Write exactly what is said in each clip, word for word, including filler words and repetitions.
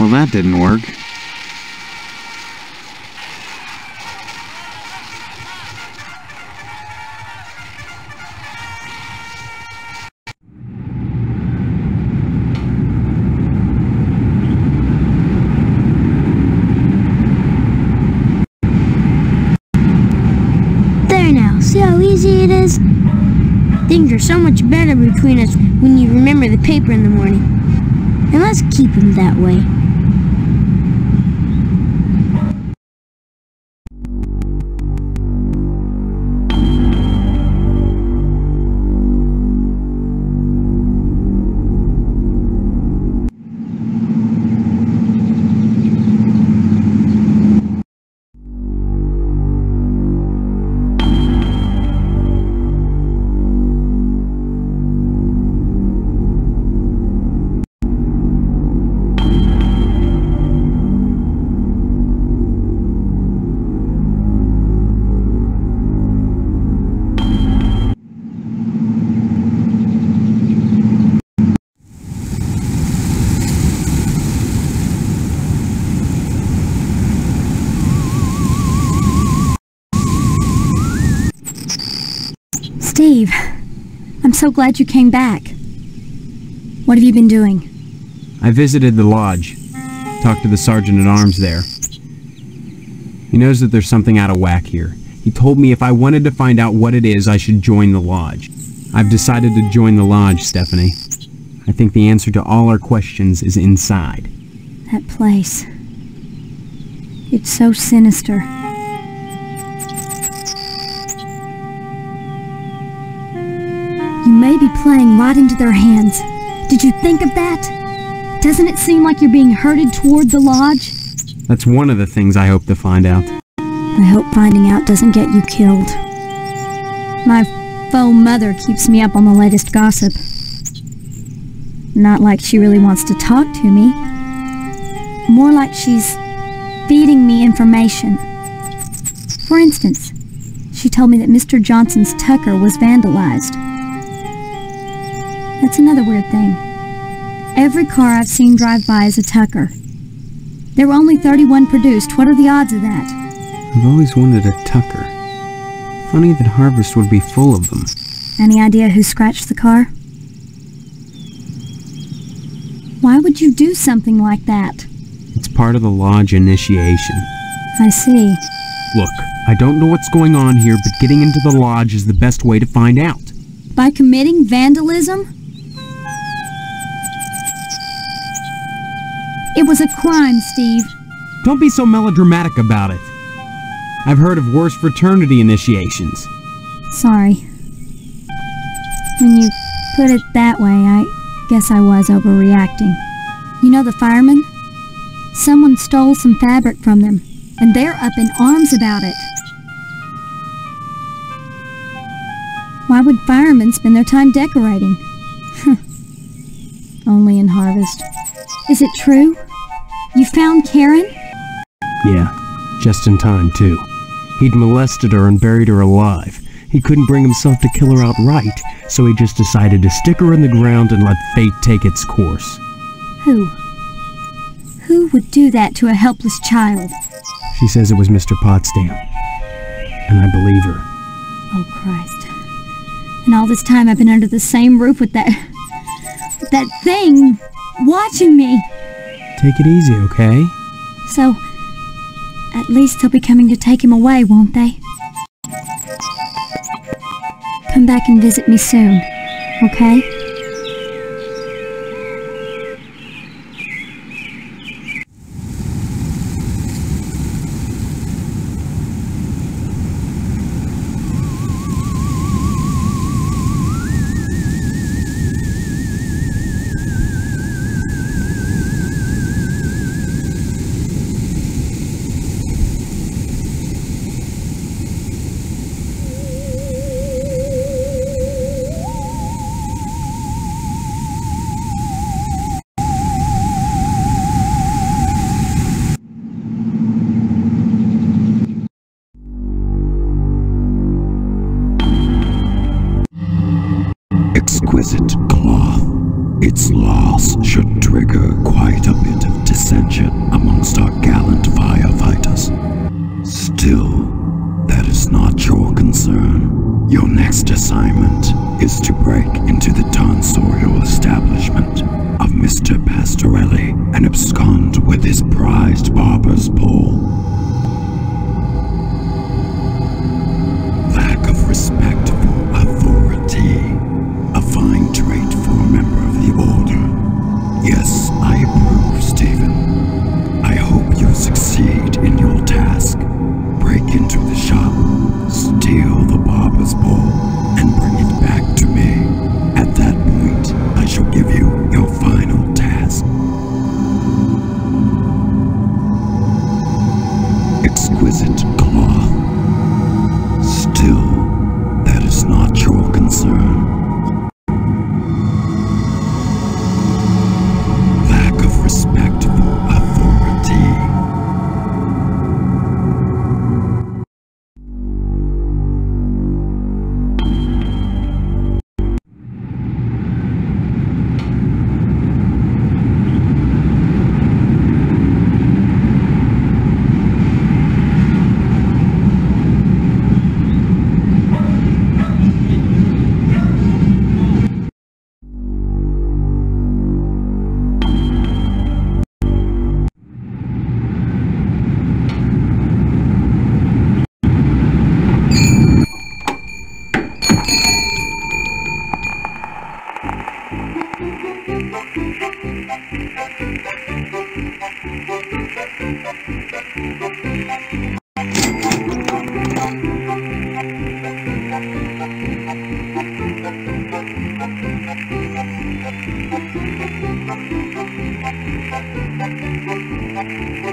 Well, that didn't work. There now, see how easy it is? Things are so much better between us when you remember the paper in the morning. And let's keep them that way. Steve, I'm so glad you came back. What have you been doing? I visited the lodge. Talked to the sergeant-at-arms there. He knows that there's something out of whack here. He told me if I wanted to find out what it is, I should join the lodge. I've decided to join the lodge, Stephanie. I think the answer to all our questions is inside. That place. It's so sinister. You may be playing right into their hands. Did you think of that? Doesn't it seem like you're being herded toward the lodge? That's one of the things I hope to find out. I hope finding out doesn't get you killed. My faux mother keeps me up on the latest gossip. Not like she really wants to talk to me. More like she's feeding me information. For instance, she told me that Mister Johnson's Tucker was vandalized. That's another weird thing. Every car I've seen drive by is a Tucker. There were only thirty-one produced. What are the odds of that? I've always wanted a Tucker. Funny that Harvest would be full of them. Any idea who scratched the car? Why would you do something like that? It's part of the lodge initiation. I see. Look, I don't know what's going on here, but getting into the lodge is the best way to find out. By committing vandalism? It was a crime, Steve. Don't be so melodramatic about it. I've heard of worse fraternity initiations. Sorry. When you put it that way, I guess I was overreacting. You know the firemen? Someone stole some fabric from them, and they're up in arms about it. Why would firemen spend their time decorating? Only in Harvest. Is it true? You found Karen? Yeah, just in time, too. He'd molested her and buried her alive. He couldn't bring himself to kill her outright, so he just decided to stick her in the ground and let fate take its course. Who? Who would do that to a helpless child? She says it was Mister Potsdam. And I believe her. Oh, Christ. And all this time I've been under the same roof with that... with that thing... watching me. Take it easy, okay? So, at least they'll be coming to take him away, won't they? Come back and visit me soon, okay? Exquisite cloth. Its loss should trigger quite a bit of dissension. first assignment is to break into the tonsorial establishment of Mister Pastorelli and abscond with his prized barber's pole. Lack of respect for authority, a fine trait for a member of the Order. Yes, I approve, Stephen. I hope you succeed in your task. Break into the shop, steal the barber's pole, and bring it back to me. At that point, I shall give you your final task. Exquisite cloth. Still, that is not your concern. Lack of respect for authority.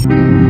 Thank you.